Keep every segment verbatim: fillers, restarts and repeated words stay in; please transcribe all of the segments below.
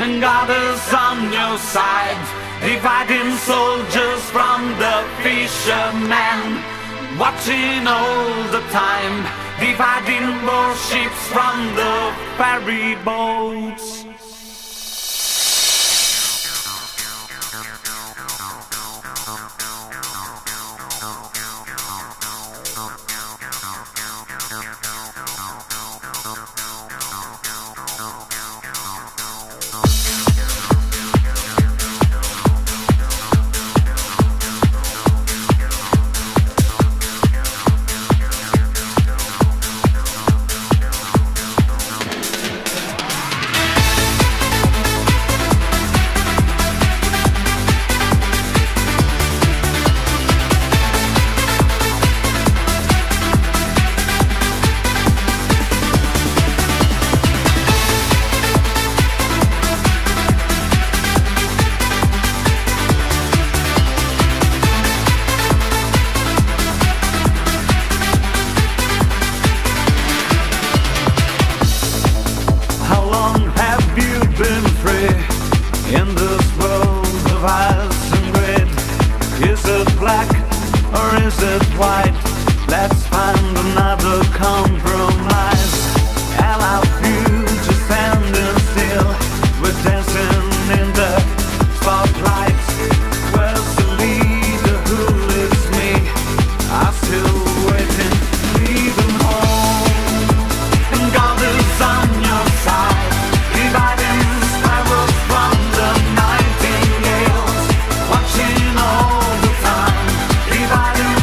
and God is on your side, dividing soldiers from the fishermen, watching all the time, dividing more ships from the ferry boats. Is it white? Let's find another compromise. All our future standing still. We're dancing in the spotlight. Where's the leader? Who is me? I'm still waiting. Leave them home. And God is on your side, dividing sparrows from the nightingales, watching all the time, dividing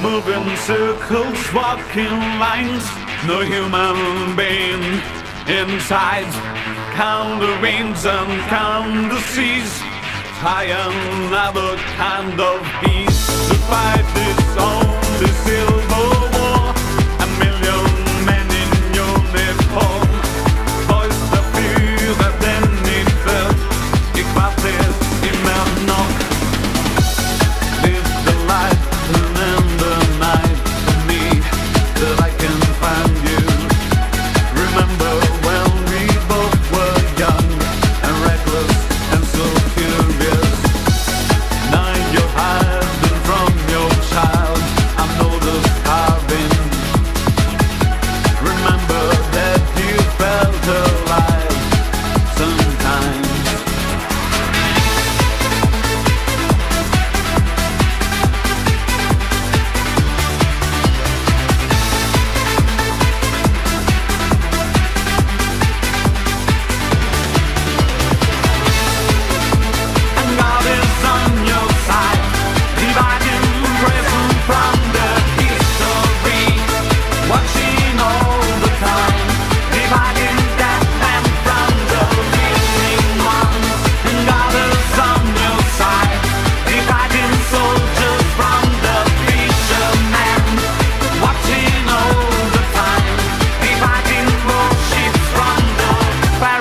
moving circles, walking lines, no human being inside. Count the winds and count the seas, try another kind of peace. The fight is only silver war, a million men in uniform. Voice the fear that then it felt, it passes in my knock. Live the life I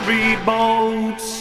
remotes.